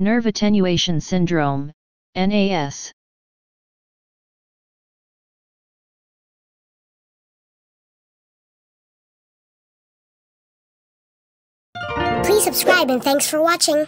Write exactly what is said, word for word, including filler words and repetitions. Nerve Attenuation Syndrome, N A S. Please subscribe and thanks for watching.